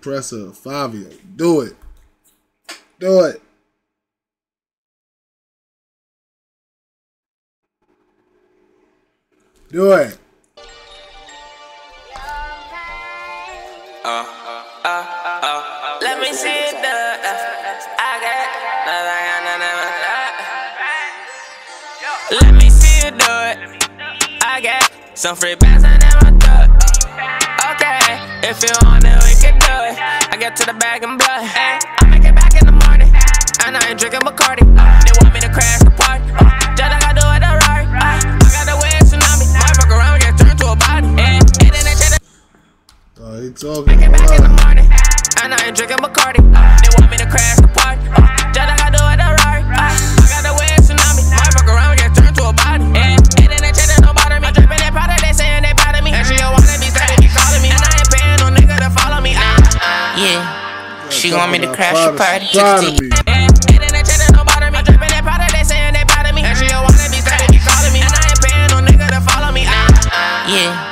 Presser, Fivio. Do it. Do it. Do it. Let me see it. I got. Let me see it do it. I got some free bags I never thought. Okay, if you want it, we can do it. I get to the bag and blood. Hey, I make it back in the morning, and I ain't drinking Bacardi. They want me to crash the party. Just like I do at the Rari. I got the way tsunami. Might fuck around, get turned to a body. Make it back in the morning, and I ain't drinking Bacardi. They want me to crash the party. Just like I do at the Rari. I got the way tsunami. Might fuck around, get turned to a body. And then they said that don't bother me. I'm dripping that powder, they saying they bother me. And she don't wanna be starting, keep calling me. And I ain't paying no nigga to follow me. Yeah, she want me to crash the party. And then they said that don't bother me. I'm dripping that powder, they saying they bother me. And she don't wanna be starting, keep calling me. And I ain't paying no nigga to follow me. Yeah.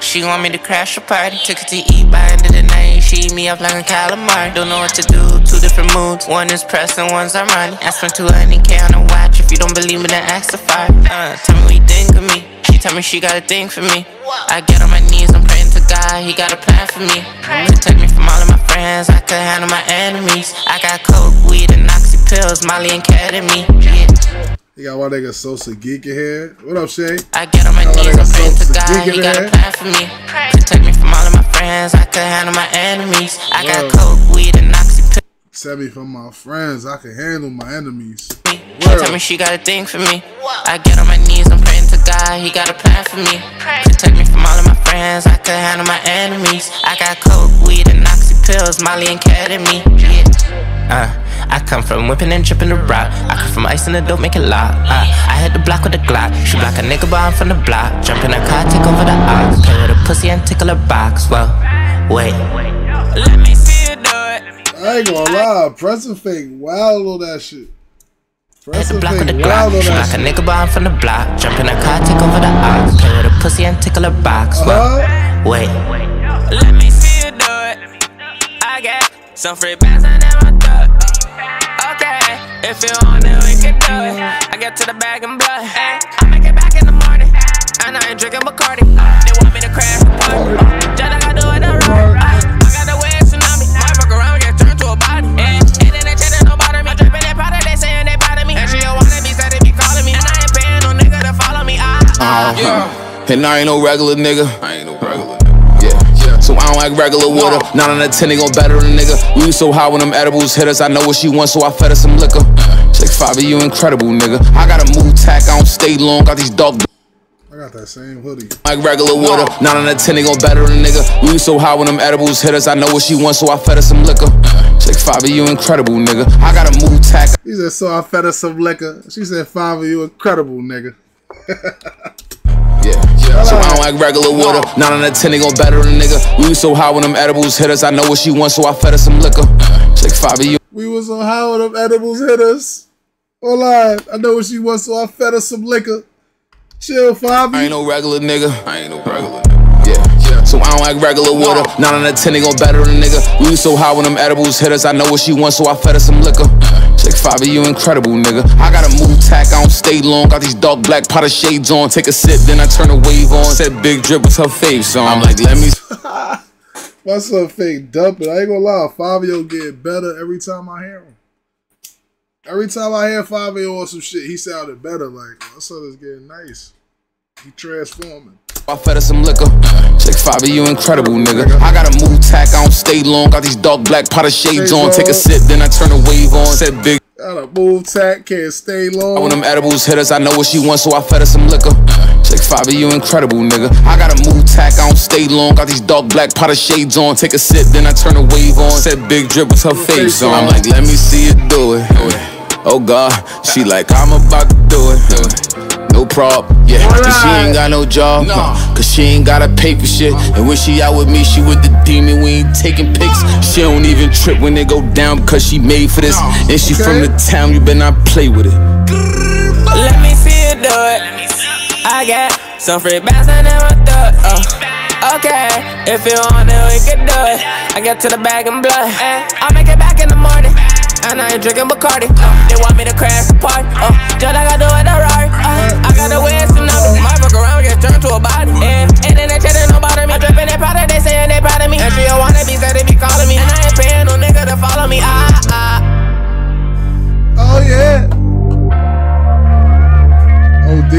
She want me to crash a party. Took it to eat by end of the night. She eat me up like a calamari. Don't know what to do. Two different moods. One is pressing, one's ironic. I spent 200K on a watch. If you don't believe me, then ask the fire. Tell me what you think of me. She tell me she got a thing for me. I get on my knees, I'm praying to God. He got a plan for me. Protect me from all of my friends. I could handle my enemies. I got coke, weed, and oxy pills, Molly and ketamine. Yeah. You got one nigga Sosa Geek in here. What up, Shay? I get on my knees, I'm praying to God. He got a plan for me. Protect me from all of my friends. I could handle my enemies. I got coke, weed, and oxy pills. Set me from my friends. I can handle my enemies. Tell me she got a thing for me. I get on my knees, I'm praying to God. He got a plan for me. Protect me from all of my friends. I could handle my enemies. I got coke, weed, and oxy pills, Molly and ketamine. I come from whipping and tripping the rock. I come from icing the dope, make it lock. I hit the block with a Glock. She block a nigga, but I'm from the block. Jump in a car, take over the ox. Play with a pussy and tickle a box. Well, wait. Let me see you do it. I ain't gonna lie, pressing fake wild on that shit. Hit the block with a Glock. She block a nigga, but I'm from the block. Jump in a car, take over the ox. Play with a pussy and tickle a box. Well, wait. Let me see you do it. I got some free bags I never thought. Okay, if you want it, we can do it. I get to the bag and blood. I make it back in the morning, and I ain't drinking Bacardi. They want me to crash the party. Just like I do at the Rari. I got the way tsunami. Might fuck around, get turned to a body. And then they said that don't bother me. I'm dripping that powder, they saying they bother me. And she don't wanna be starting, keep calling me. And I ain't paying no nigga to follow me. And I ain't no regular nigga. So I don't like regular water. 9 out of 10, they gon' better than a nigga. We so high when them edibles hit us. I know what she wants, so I fed her some liquor. Check Fivio, you incredible, nigga. I got a move tack, I don't stay long. Got these dog. I got that same hoodie. Like regular water. 9 out of 10, they gon' better than a nigga. We so high when them edibles hit us. I know what she wants, so I fed her some liquor. Check Fivio, you incredible, nigga. I got a move tack. He said, so I fed her some liquor. She said, Fivio, you incredible, nigga. So I don't like regular water. 9 out of 10, they gon' better than a nigga. We was so high when them edibles hit us. I know what she wants, so I fed her some liquor. Check Fivio. We was so high when them edibles hit us. Alive. I know what she wants, so I fed her some liquor. Chill, Fivio. I ain't no regular nigga. So I don't like regular water. 9 out of 10, they gon' better than a nigga. We was so high when them edibles hit us. I know what she wants, so I fed her some liquor. Check Fivio, you incredible, nigga. I got a move tack, I don't stay long. Got these dark black powder shades on. Take a sip, then I turn the wave on. Said big drip with her face on. I'm like, let me. My son fake dumping. I ain't gonna lie, Fivio get better every time I hear him. Every time I hear Fivio on some shit, he sounded better. Like, my son is getting nice. He transforming. I fed her some liquor. Check Fivio, you incredible, nigga. I got a move tack, I don't stay long. Got these dark black powder shades on. Take a sip, then I turn the wave on. Said big. Got a move tack, can't stay long. When them edibles hit us, I know what she wants, so I fed her some liquor. Check Fivio, you incredible, nigga. I got a move tack, I don't stay long. Got these dark black powder shades on. Take a sip, then I turn the wave on. Said big drip with her face on. I'm like, let me see you do it. Oh God, she like, I'm about to do it. No prob, yeah. Cause she ain't got no job, cause she ain't gotta pay for shit. And when she out with me, she with the demon. We ain't taking pics. She don't even trip when they go down, cause she made for this. And she from the town, you better not play with it. Let me see you do it. I got some free bags I never thought. Okay, if you want it, we can do it. I get to the bag and blood. I'll make it back in the morning. And I ain't drinking Bacardi. They want me to crash the party. Just like I do at the Rari. I gotta wear some numbers. Might fuck around, get turned to a body. And then they chatting, don't bother me. I'm dripping that powder, they saying they proud of me. And she a wannabe, said they be calling me. And I ain't paying no nigga to follow me. Oh yeah. OD.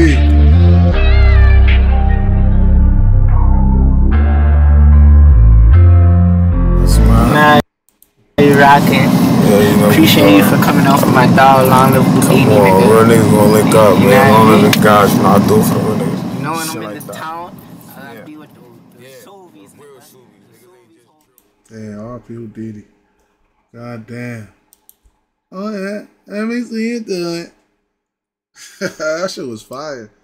Rocking. Yeah, you know, appreciate you for coming out for my dog, long live Houdini, nigga. Come on, real niggas gonna link up, you man. Long live the guys, you know I do for real niggas. You know when I'm in this town, I be with the Soviets, nigga. Damn, R.P. Houdini. God damn. Oh yeah, that makes me into it. That shit was fire.